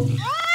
Ah!